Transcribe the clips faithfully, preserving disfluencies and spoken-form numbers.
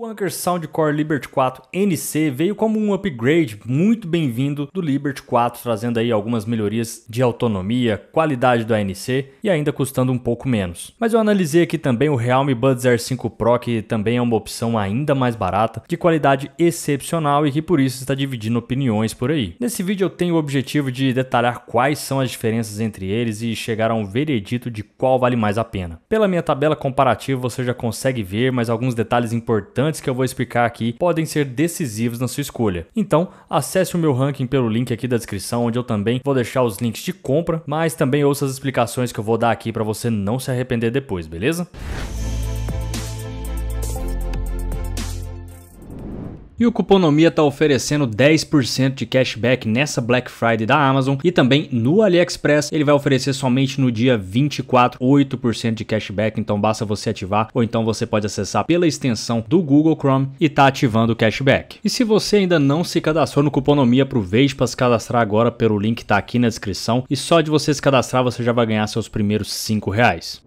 O Anker Soundcore Liberty quatro N C veio como um upgrade muito bem-vindo do Liberty quatro, trazendo aí algumas melhorias de autonomia, qualidade do A N C e ainda custando um pouco menos. Mas eu analisei aqui também o Realme Buds Air cinco Pro, que também é uma opção ainda mais barata, de qualidade excepcional e que por isso está dividindo opiniões por aí. Nesse vídeo eu tenho o objetivo de detalhar quais são as diferenças entre eles e chegar a um veredito de qual vale mais a pena. Pela minha tabela comparativa você já consegue ver, mas alguns detalhes importantes que eu vou explicar aqui podem ser decisivos na sua escolha. Então, acesse o meu ranking pelo link aqui da descrição, onde eu também vou deixar os links de compra, mas também ouça as explicações que eu vou dar aqui para você não se arrepender depois, beleza? E o Cuponomia está oferecendo dez por cento de cashback nessa Black Friday da Amazon e também no AliExpress ele vai oferecer somente no dia vinte e quatro, oito por cento de cashback, então basta você ativar ou então você pode acessar pela extensão do Google Chrome e tá ativando o cashback. E se você ainda não se cadastrou no Cuponomia, aproveite para se cadastrar agora pelo link que está aqui na descrição e só de você se cadastrar você já vai ganhar seus primeiros cinco reais.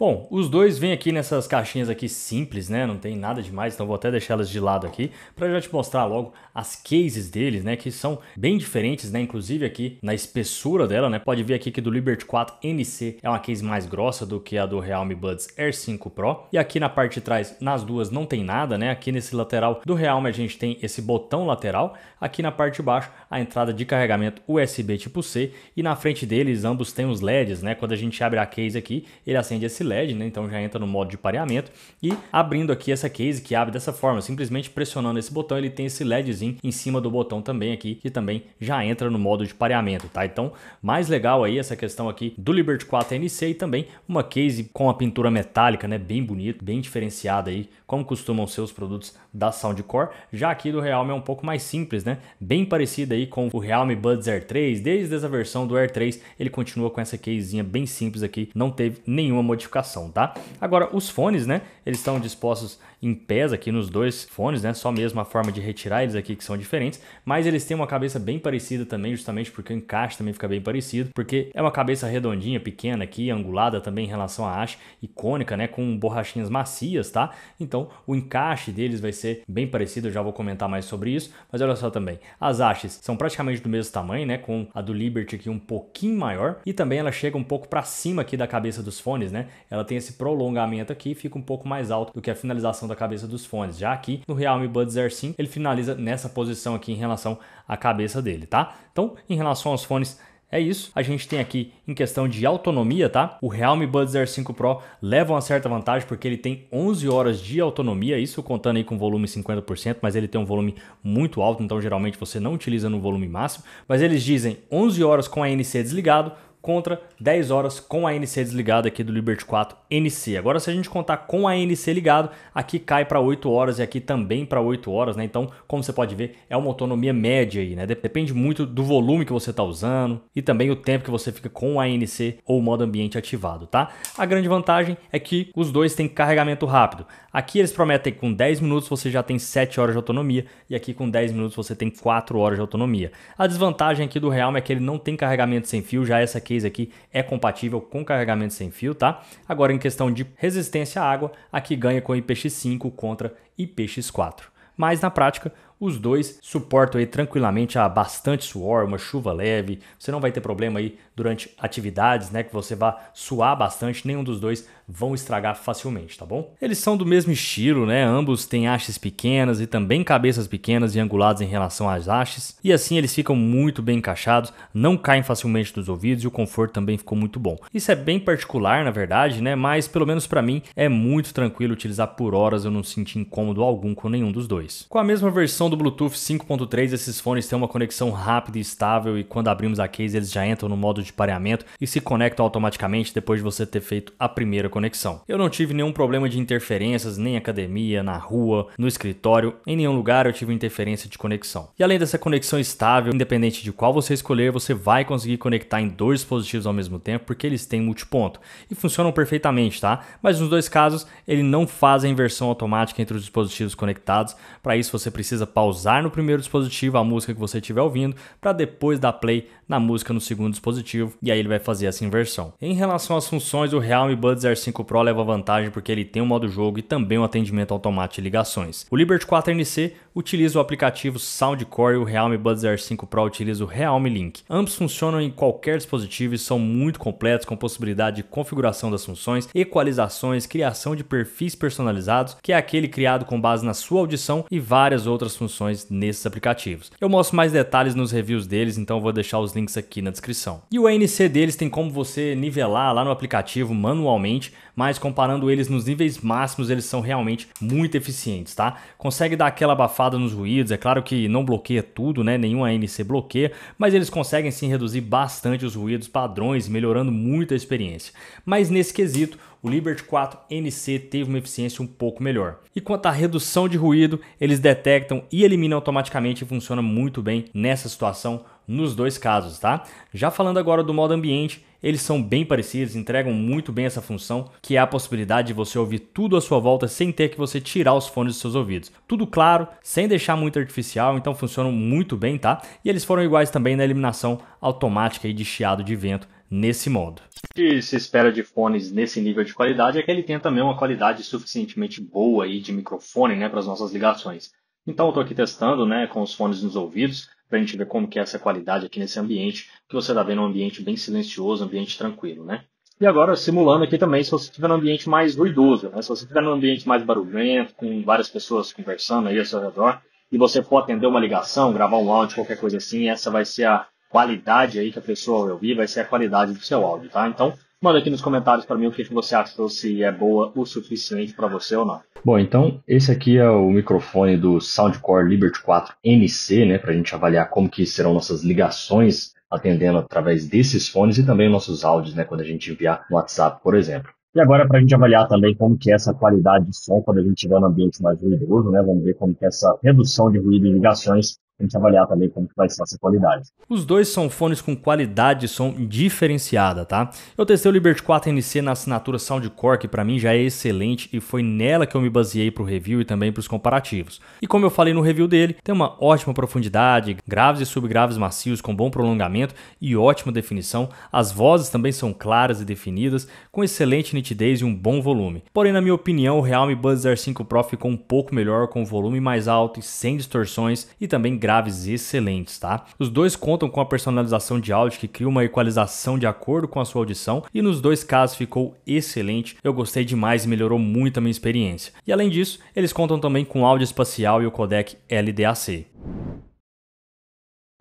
Bom, os dois vêm aqui nessas caixinhas aqui simples, né? Não tem nada demais, então vou até deixar elas de lado aqui para já te mostrar logo as cases deles, né? Que são bem diferentes, né? Inclusive aqui na espessura dela, né? Pode ver aqui que do Liberty quatro N C é uma case mais grossa do que a do Realme Buds Air cinco Pro. E aqui na parte de trás, nas duas não tem nada, né? Aqui nesse lateral do Realme a gente tem esse botão lateral. Aqui na parte de baixo a entrada de carregamento U S B tipo C e na frente deles ambos tem os L E Ds, né? Quando a gente abre a case aqui, ele acende esse L E D, né? Então já entra no modo de pareamento e abrindo aqui essa case que abre dessa forma, simplesmente pressionando esse botão, ele tem esse LEDzinho em cima do botão também aqui, que também já entra no modo de pareamento, tá? Então, mais legal aí essa questão aqui do Liberty quatro N C e também uma case com a pintura metálica, né? Bem bonito, bem diferenciada aí, como costumam ser os produtos da Soundcore. Já aqui do Realme é um pouco mais simples, né? Bem parecida aí com o Realme Buds Air três, desde essa versão do Air três, ele continua com essa casezinha bem simples aqui, não teve nenhuma modificação, tá? Agora, os fones, né? Eles estão dispostos em pés aqui nos dois fones, né? Só mesmo a forma de retirar eles aqui que são diferentes, mas eles têm uma cabeça bem parecida também, justamente porque o encaixe também fica bem parecido, porque é uma cabeça redondinha, pequena aqui, angulada também em relação à haste e cônica, né? Com borrachinhas macias, tá? Então, o encaixe deles vai ser bem parecido, eu já vou comentar mais sobre isso, mas olha só também, as hastes são praticamente do mesmo tamanho, né? Com a do Liberty aqui um pouquinho maior e também ela chega um pouco para cima aqui da cabeça dos fones, né? Ela tem esse prolongamento aqui, fica um pouco mais alto do que a finalização da cabeça dos fones. Já aqui no Realme Buds Air cinco, ele finaliza nessa posição aqui em relação à cabeça dele, tá? Então, em relação aos fones, é isso. A gente tem aqui em questão de autonomia, tá? O Realme Buds Air cinco Pro leva uma certa vantagem porque ele tem onze horas de autonomia, isso contando aí com volume cinquenta por cento, mas ele tem um volume muito alto, então geralmente você não utiliza no volume máximo, mas eles dizem onze horas com a A N C desligado, contra dez horas com a A N C desligada aqui do Liberty quatro N C. Agora, se a gente contar com a A N C ligado, aqui cai para oito horas e aqui também para oito horas, né? Então, como você pode ver, é uma autonomia média aí, né? Depende muito do volume que você está usando e também o tempo que você fica com a A N C ou modo ambiente ativado, tá? A grande vantagem é que os dois têm carregamento rápido. Aqui eles prometem que com dez minutos você já tem sete horas de autonomia e aqui com dez minutos você tem quatro horas de autonomia. A desvantagem aqui do Realme é que ele não tem carregamento sem fio, já essa case aqui é compatível com carregamento sem fio, tá? Agora, em questão de resistência à água, aqui ganha com I P X cinco contra I P X quatro. Mas na prática, os dois suportam aí tranquilamente a bastante suor, uma chuva leve, você não vai ter problema aí durante atividades, né, que você vá suar bastante, nenhum dos dois vão estragar facilmente, tá bom? Eles são do mesmo estilo, né, ambos têm hastes pequenas e também cabeças pequenas e anguladas em relação às hastes, e assim eles ficam muito bem encaixados, não caem facilmente dos ouvidos e o conforto também ficou muito bom. Isso é bem particular, na verdade, né, mas pelo menos pra mim é muito tranquilo utilizar por horas, eu não senti incômodo algum com nenhum dos dois. Com a mesma versão do Bluetooth cinco ponto três, esses fones têm uma conexão rápida e estável e quando abrimos a case eles já entram no modo de pareamento e se conectam automaticamente depois de você ter feito a primeira conexão. Eu não tive nenhum problema de interferências, nem academia, na rua, no escritório, em nenhum lugar eu tive interferência de conexão. E além dessa conexão estável, independente de qual você escolher, você vai conseguir conectar em dois dispositivos ao mesmo tempo porque eles têm multiponto e funcionam perfeitamente, tá? Mas nos dois casos, ele não faz a inversão automática entre os dispositivos conectados, para isso você precisa pausar no primeiro dispositivo a música que você estiver ouvindo para depois dar play na música no segundo dispositivo, e aí ele vai fazer essa inversão. Em relação às funções, o Realme Buds Air cinco Pro leva vantagem porque ele tem um modo jogo e também um atendimento automático de ligações. O Liberty quatro N C utiliza o aplicativo Soundcore e o Realme Buds Air cinco Pro utiliza o Realme Link. Ambos funcionam em qualquer dispositivo e são muito completos, com possibilidade de configuração das funções, equalizações, criação de perfis personalizados, que é aquele criado com base na sua audição, e várias outras funções nesses aplicativos. Eu mostro mais detalhes nos reviews deles, então eu vou deixar os links aqui na descrição. E o A N C deles tem como você nivelar lá no aplicativo manualmente, mas comparando eles nos níveis máximos, eles são realmente muito eficientes, tá? Consegue dar aquela abafada nos ruídos, é claro que não bloqueia tudo, né? Nenhum A N C bloqueia, mas eles conseguem sim reduzir bastante os ruídos padrões, melhorando muito a experiência. Mas nesse quesito, o Liberty quatro N C teve uma eficiência um pouco melhor. E quanto à redução de ruído, eles detectam e eliminam automaticamente e funciona muito bem nessa situação nos dois casos, tá? Já falando agora do modo ambiente, eles são bem parecidos, entregam muito bem essa função, que é a possibilidade de você ouvir tudo à sua volta sem ter que você tirar os fones dos seus ouvidos. Tudo claro, sem deixar muito artificial, então funcionam muito bem, tá? E eles foram iguais também na eliminação automática aí de chiado de vento nesse modo. O que se espera de fones nesse nível de qualidade é que ele tenha também uma qualidade suficientemente boa aí de microfone, né, para as nossas ligações. Então eu estou aqui testando, né, com os fones nos ouvidos, para a gente ver como que é essa qualidade aqui nesse ambiente, que você está vendo um ambiente bem silencioso, um ambiente tranquilo, né? E agora, simulando aqui também, se você estiver num ambiente mais ruidoso, né? Se você estiver num ambiente mais barulhento, com várias pessoas conversando aí ao seu redor, e você for atender uma ligação, gravar um áudio, qualquer coisa assim, essa vai ser a qualidade aí que a pessoa vai ouvir, vai ser a qualidade do seu áudio, tá? Então, manda aqui nos comentários para mim o que você achou, se é boa o suficiente para você ou não. Bom, então esse aqui é o microfone do Soundcore Liberty quatro N C, né, para a gente avaliar como que serão nossas ligações atendendo através desses fones e também nossos áudios, né, quando a gente enviar no WhatsApp, por exemplo. E agora para a gente avaliar também como que é essa qualidade de som quando a gente estiver no ambiente mais ruidoso, né, vamos ver como que é essa redução de ruído em ligações. A gente avaliar também como que vai ser essa qualidade. Os dois são fones com qualidade de som diferenciada, tá? Eu testei o Liberty quatro N C na assinatura Soundcore, que para mim já é excelente, e foi nela que eu me baseei para o review e também para os comparativos. E como eu falei no review dele, tem uma ótima profundidade, graves e subgraves macios com bom prolongamento e ótima definição. As vozes também são claras e definidas, com excelente nitidez e um bom volume. Porém, na minha opinião, o Realme Buds Air cinco Pro ficou um pouco melhor, com um volume mais alto e sem distorções, e também graves excelentes, tá? Os dois contam com a personalização de áudio que cria uma equalização de acordo com a sua audição, e nos dois casos ficou excelente. Eu gostei demais e melhorou muito a minha experiência. E além disso, eles contam também com áudio espacial e o codec L D A C.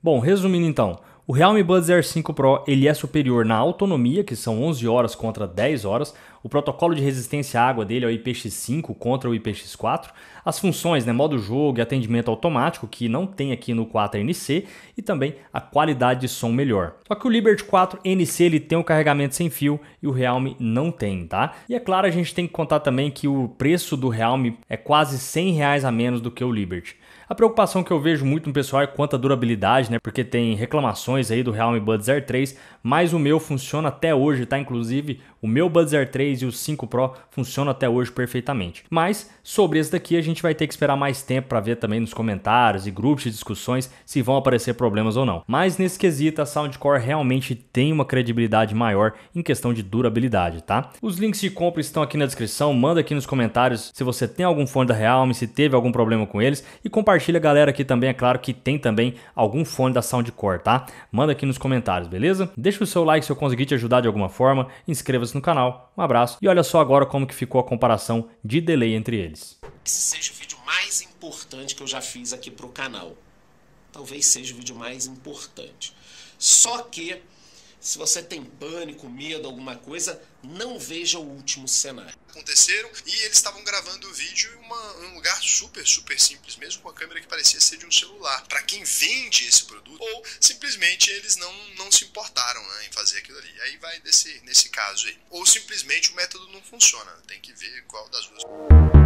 Bom, resumindo então, o Realme Buds Air cinco Pro ele é superior na autonomia, que são onze horas contra dez horas, o protocolo de resistência à água dele é o I P X cinco contra o I P X quatro, as funções, né, modo jogo e atendimento automático, que não tem aqui no quatro N C, e também a qualidade de som melhor. Só que o Liberty quatro N C ele tem um carregamento sem fio e o Realme não tem, tá? E é claro, a gente tem que contar também que o preço do Realme é quase cem reais a menos do que o Liberty. A preocupação que eu vejo muito no pessoal é quanto à durabilidade, né? Porque tem reclamações aí do Realme Buds Air três, mas o meu funciona até hoje, tá? Inclusive, o meu Buds Air três e o cinco Pro funcionam até hoje perfeitamente. Mas sobre esse daqui a gente vai ter que esperar mais tempo para ver também nos comentários e grupos de discussões se vão aparecer problemas ou não. Mas nesse quesito, a Soundcore realmente tem uma credibilidade maior em questão de durabilidade, tá? Os links de compra estão aqui na descrição, manda aqui nos comentários se você tem algum fone da Realme, se teve algum problema com eles, e compartilha Compartilha, galera, aqui também, é claro, que tem também algum fone da Soundcore, tá? Manda aqui nos comentários, beleza? Deixa o seu like se eu conseguir te ajudar de alguma forma, inscreva-se no canal, um abraço, e olha só agora como que ficou a comparação de delay entre eles. Esse seja o vídeo mais importante que eu já fiz aqui pro canal. Talvez seja o vídeo mais importante. Só que, se você tem pânico, medo, alguma coisa, não veja o último cenário. Aconteceram e eles estavam gravando o vídeo em uma, um lugar super, super simples, mesmo com a câmera que parecia ser de um celular. Para quem vende esse produto, ou simplesmente eles não, não se importaram, né, em fazer aquilo ali. Aí vai desse, nesse caso aí. Ou simplesmente o método não funciona. Tem que ver qual das duas.